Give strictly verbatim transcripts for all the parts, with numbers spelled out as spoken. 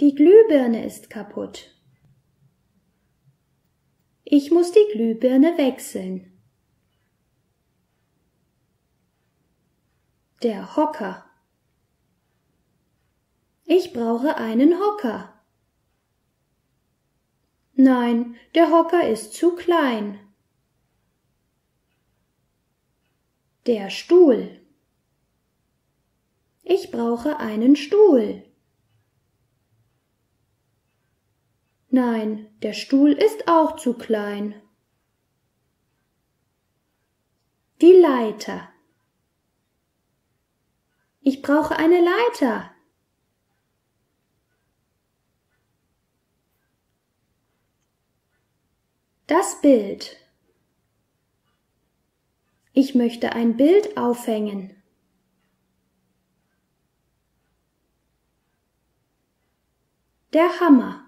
Die Glühbirne ist kaputt. Ich muss die Glühbirne wechseln. Der Hocker. Ich brauche einen Hocker. Nein, der Hocker ist zu klein. Der Stuhl. Ich brauche einen Stuhl. Nein, der Stuhl ist auch zu klein. Die Leiter. Ich brauche eine Leiter. Das Bild. Ich möchte ein Bild aufhängen. Der Hammer.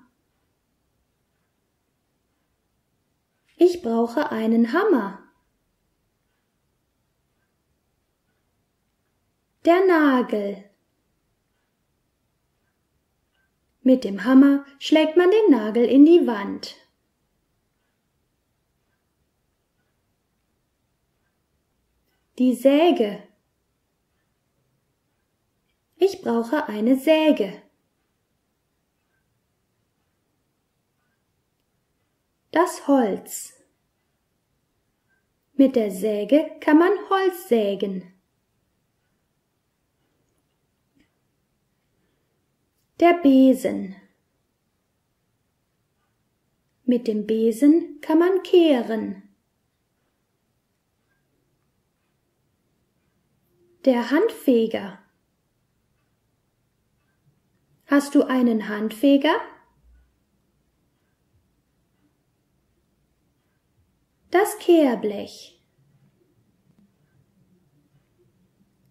Ich brauche einen Hammer. Der Nagel. Mit dem Hammer schlägt man den Nagel in die Wand. Die Säge. Ich brauche eine Säge. Das Holz. Mit der Säge kann man Holz sägen. Der Besen. Mit dem Besen kann man kehren. Der Handfeger. Hast du einen Handfeger? Das Kehrblech.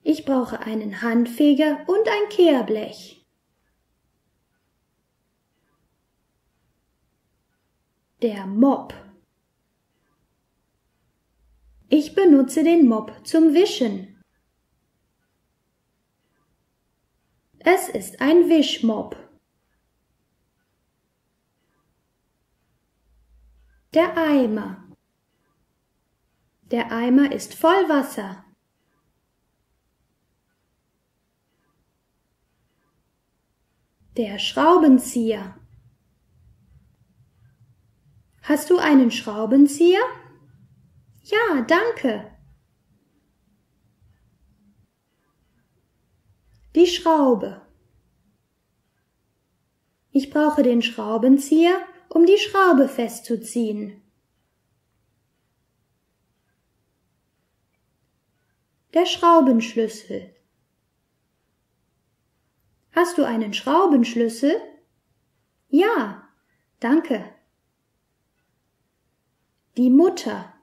Ich brauche einen Handfeger und ein Kehrblech. Der Mopp. Ich benutze den Mopp zum Wischen. Es ist ein Wischmopp. Der Eimer. Der Eimer ist voll Wasser. Der Schraubenzieher. Hast du einen Schraubenzieher? Ja, danke. Die Schraube. Ich brauche den Schraubenzieher, um die Schraube festzuziehen. Der Schraubenschlüssel. Hast du einen Schraubenschlüssel? Ja, danke. Die Mutter.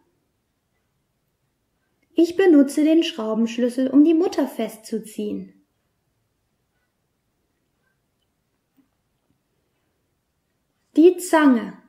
Ich benutze den Schraubenschlüssel, um die Mutter festzuziehen. Die Zange.